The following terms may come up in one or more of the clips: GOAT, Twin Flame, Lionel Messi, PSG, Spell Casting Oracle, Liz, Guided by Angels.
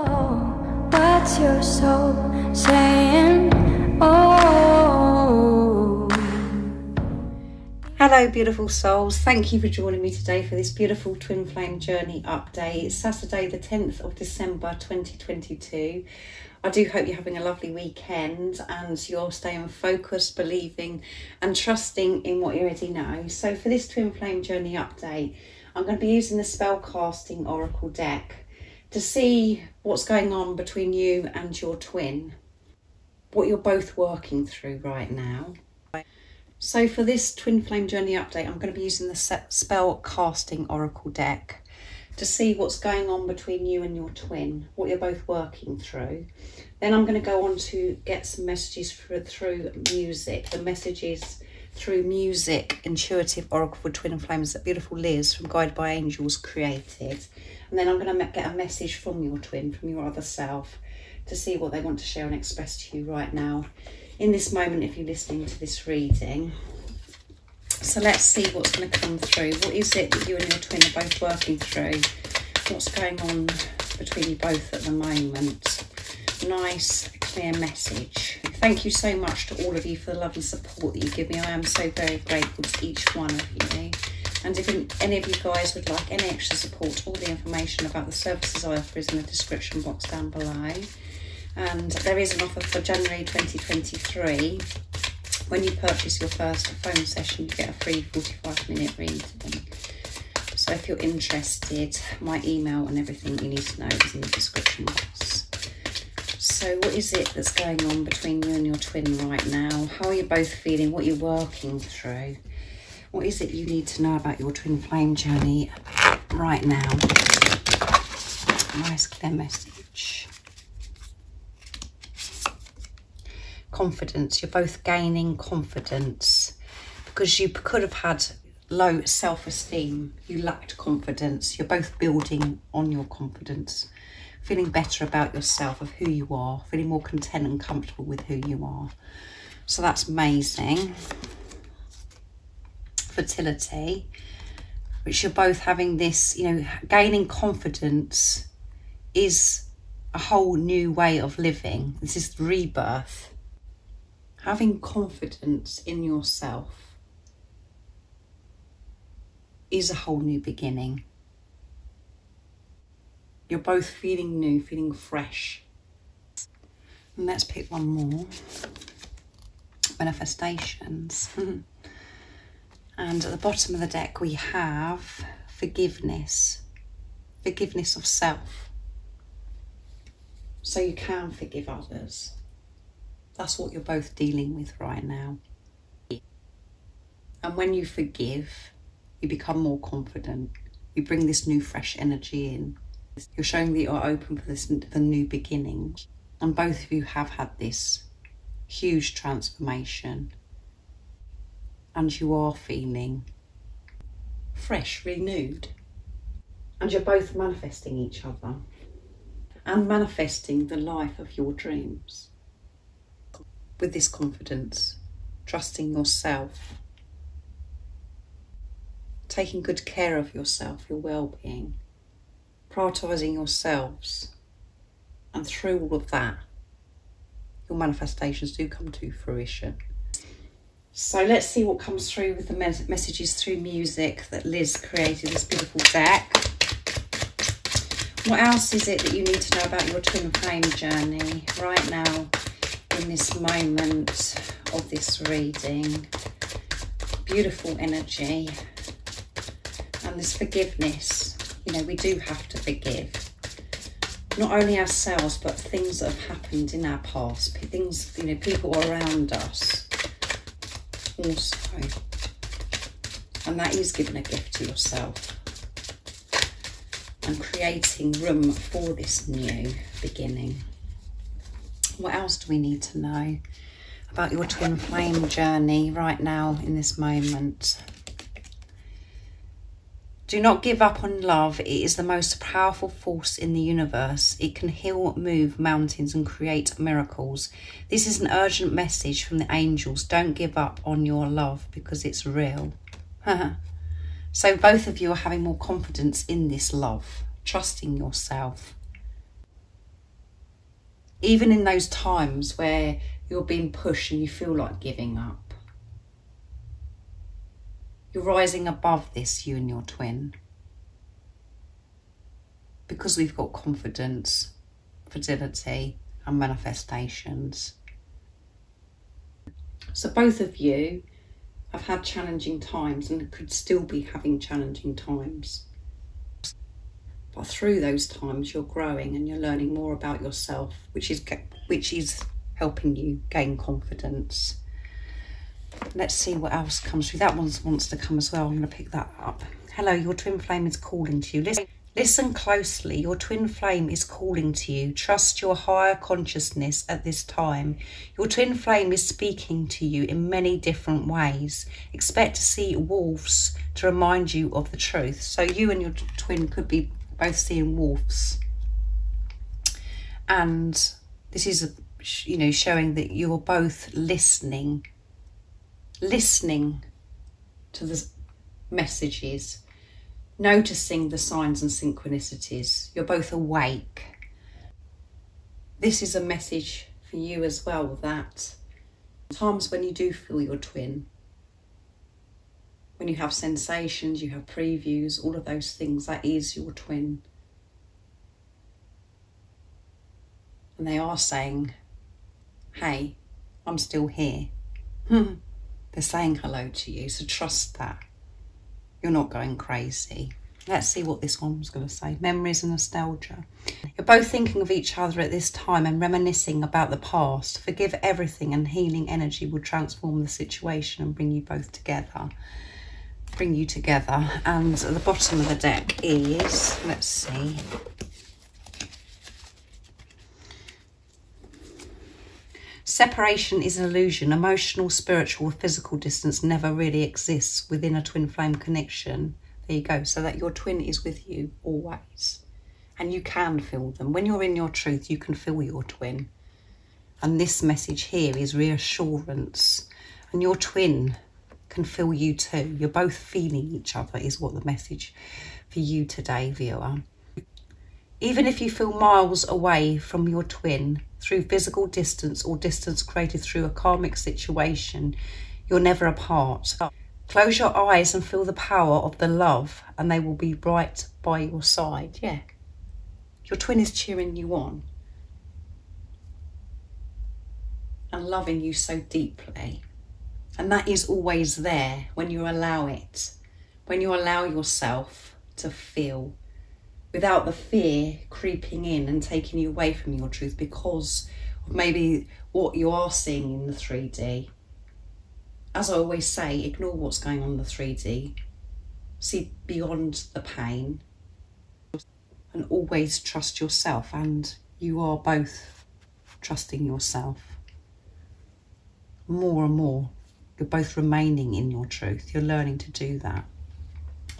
What's your soul saying? Oh. Hello beautiful souls, thank you for joining me today for this beautiful twin flame journey update. It's Saturday the 10th of December 2022. I do hope you're having a lovely weekend and you're staying focused, believing and trusting in what you already know. So for this twin flame journey update, I'm going to be using the Spell Casting Oracle deck to see what's going on between you and your twin, what you're both working through right now. So for this twin flame journey update, I'm going to be using the Spell Casting Oracle deck to see what's going on between you and your twin, what you're both working through. Then I'm going to go on to get some messages through music, the messages through music, intuitive oracle for twin flames that beautiful Liz from Guided by Angels created. And then I'm going to get a message from your twin, from your other self, to see what they want to share and express to you right now, in this moment, if you're listening to this reading. So let's see what's going to come through. What is it that you and your twin are both working through? What's going on between you both at the moment? Nice, clear message. Thank you so much to all of you for the lovely support that you give me. I am so very grateful to each one of you. And if any of you guys would like any extra support, all the information about the services I offer is in the description box down below. And there is an offer for January 2023. When you purchase your first phone session, you get a free 45-minute reading. So if you're interested, my email and everything you need to know is in the description box. So what is it that's going on between you and your twin right now? How are you both feeling? What are you working through? What is it you need to know about your twin flame journey right now? Nice clear message. Confidence. You're both gaining confidence because you could have had low self-esteem. You lacked confidence. You're both building on your confidence, feeling better about yourself, of who you are, feeling more content and comfortable with who you are. So that's amazing. Fertility, which you're both having this, you know, gaining confidence is a whole new way of living. This is rebirth. Having confidence in yourself is a whole new beginning. You're both feeling new, feeling fresh. And let's pick one more. Manifestations. And at the bottom of the deck we have forgiveness. Forgiveness of self. So you can forgive others. That's what you're both dealing with right now. And when you forgive, you become more confident. You bring this new fresh energy in. You're showing that you're open for this, the new beginning. And both of you have had this huge transformation. And you are feeling fresh, renewed. And you're both manifesting each other. And manifesting the life of your dreams. With this confidence, trusting yourself. Taking good care of yourself, your well-being. Prioritising yourselves, and through all of that, your manifestations do come to fruition. So let's see what comes through with the messages through music that Liz created, this beautiful deck. What else is it that you need to know about your twin flame journey right now in this moment of this reading? Beautiful energy and this forgiveness. You know, we do have to forgive, not only ourselves, but things that have happened in our past, things, you know, people around us also. And that is giving a gift to yourself and creating room for this new beginning. What else do we need to know about your twin flame journey right now in this moment? Do not give up on love. It is the most powerful force in the universe. It can heal, move mountains and create miracles. This is an urgent message from the angels. Don't give up on your love because it's real. So both of you are having more confidence in this love, trusting yourself. even in those times where you're being pushed and you feel like giving up. You're rising above this, you and your twin. Because we've got confidence, fertility and manifestations. So both of you have had challenging times and could still be having challenging times. But through those times you're growing and you're learning more about yourself, which is helping you gain confidence. Let's see what else comes through. That one wants to come as well. I'm going to pick that up. Hello, your twin flame is calling to you. Listen closely. Your twin flame is calling to you. Trust your higher consciousness at this time. Your twin flame is speaking to you in many different ways. Expect to see wolves to remind you of the truth. So you and your twin could be both seeing wolves. And this is, showing that you're both listening. Listening to the messages. Noticing the signs and synchronicities. You're both awake. This is a message for you as well, that times when you do feel your twin, when you have sensations, you have previews, all of those things, that is your twin. And they are saying, hey, I'm still here. They're saying hello to you, so trust that. You're not going crazy. Let's see what this one was going to say. Memories and nostalgia. You're both thinking of each other at this time and reminiscing about the past. Forgive everything and healing energy will transform the situation and bring you both together. Bring you together. And at the bottom of the deck is, let's see. Separation is an illusion. Emotional, spiritual, physical distance never really exists within a twin flame connection. There you go. So that your twin is with you always. And you can feel them. When you're in your truth, you can feel your twin. And this message here is reassurance. And your twin can feel you too. You're both feeling each other is what the message for you today, viewer. Even if you feel miles away from your twin, through physical distance or distance created through a karmic situation, you're never apart. Close your eyes and feel the power of the love and they will be right by your side. Yeah, your twin is cheering you on and loving you so deeply. And that is always there when you allow it, when you allow yourself to feel, without the fear creeping in and taking you away from your truth because of maybe what you are seeing in the 3D. As I always say, ignore what's going on in the 3D. See beyond the pain and always trust yourself, and you are both trusting yourself. More and more, you're both remaining in your truth. You're learning to do that.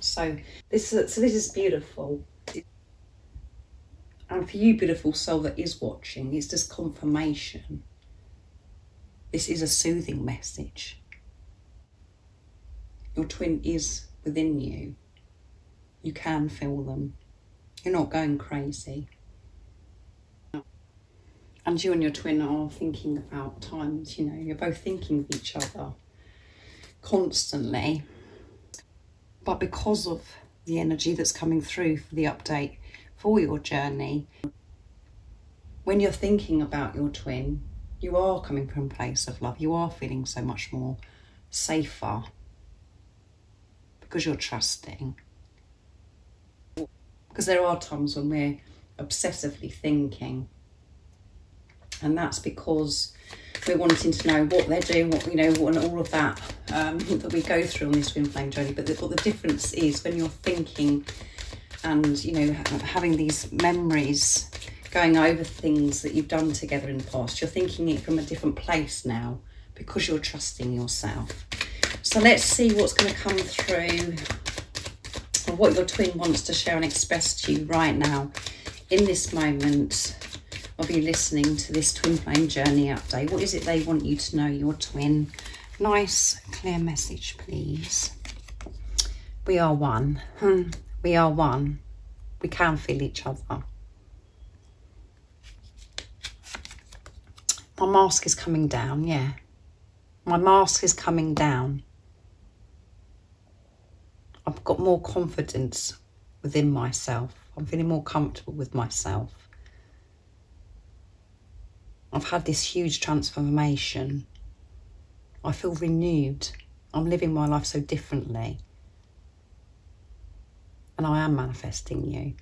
So this is beautiful. And for you, beautiful soul that is watching, it's just confirmation. This is a soothing message. Your twin is within you. You can feel them. You're not going crazy. And you and your twin are thinking about times, you're both thinking of each other constantly. But because of the energy that's coming through for the update, for your journey, when you're thinking about your twin, you are coming from a place of love. You are feeling so much more safer because you're trusting. Because there are times when we're obsessively thinking, and that's because we're wanting to know what they're doing, what and all of that that we go through on this twin flame journey. But what the difference is when you're thinking and having these memories, going over things that you've done together in the past, you're thinking it from a different place now because you're trusting yourself. So let's see what's going to come through or what your twin wants to share and express to you right now in this moment of you listening to this twin flame journey update. What is it they want you to know, your twin? Nice clear message, please. We are one. We are one. We can feel each other. My mask is coming down, yeah. My mask is coming down. I've got more confidence within myself. I'm feeling more comfortable with myself. I've had this huge transformation. I feel renewed. I'm living my life so differently. And I am manifesting you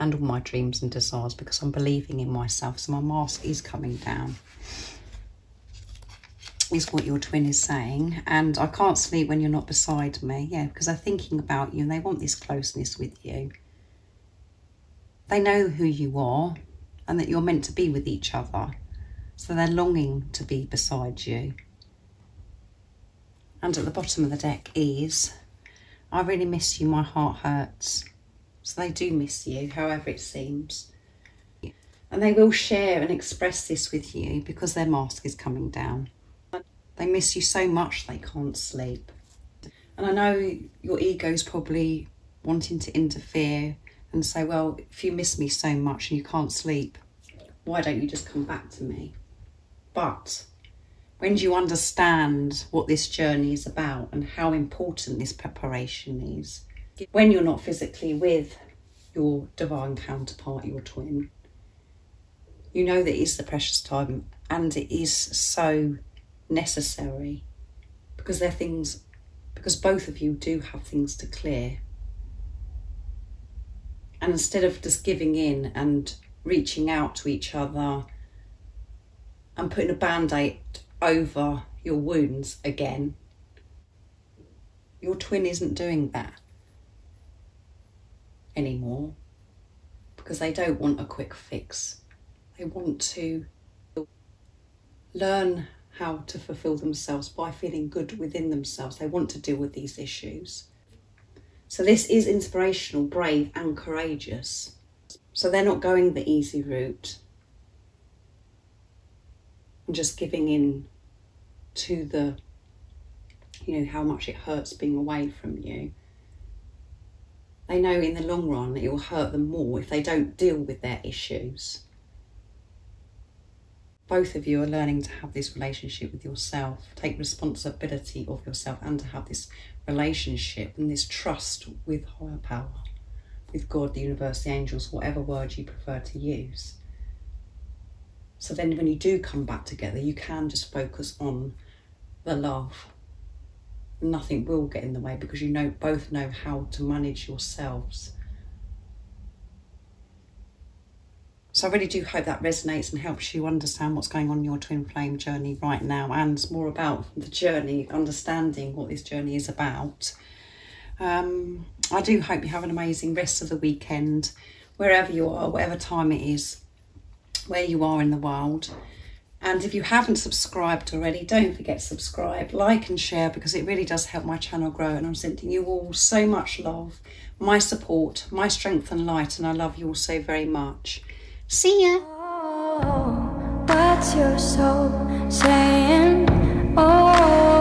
and all my dreams and desires because I'm believing in myself. So my mask is coming down, is what your twin is saying. And I can't sleep when you're not beside me. Yeah, because they're thinking about you and they want this closeness with you. They know who you are and that you're meant to be with each other. So they're longing to be beside you. And at the bottom of the deck is, I really miss you, my heart hurts. So they do miss you, however it seems. And they will share and express this with you because their mask is coming down. They miss you so much they can't sleep. And I know your ego's probably wanting to interfere and say, well, if you miss me so much and you can't sleep, why don't you just come back to me? But when do you understand what this journey is about and how important this preparation is? When you're not physically with your divine counterpart, your twin, you know that it's the precious time and it is so necessary because they're things, because both of you do have things to clear. And instead of just giving in and reaching out to each other and putting a band-aid over your wounds again, your twin isn't doing that anymore because they don't want a quick fix. They want to learn how to fulfill themselves by feeling good within themselves. They want to deal with these issues. So this is inspirational, brave and courageous. So they're not going the easy route and just giving in to the, you know, how much it hurts being away from you. They know in the long run it will hurt them more if they don't deal with their issues. Both of you are learning to have this relationship with yourself, take responsibility of yourself and to have this relationship and this trust with higher power, with God, the universe, the angels, whatever word you prefer to use. So then when you do come back together, you can just focus on the love. Nothing will get in the way because you know, both know how to manage yourselves. So I really do hope that resonates and helps you understand what's going on in your twin flame journey right now and more about the journey, understanding what this journey is about. I do hope you have an amazing rest of the weekend, wherever you are, whatever time it is, where you are in the world. And if you haven't subscribed already, don't forget to subscribe, like and share because it really does help my channel grow. And I'm sending you all so much love, my support, my strength and light. And I love you all so very much. See ya. Oh, what's your soul saying? Oh.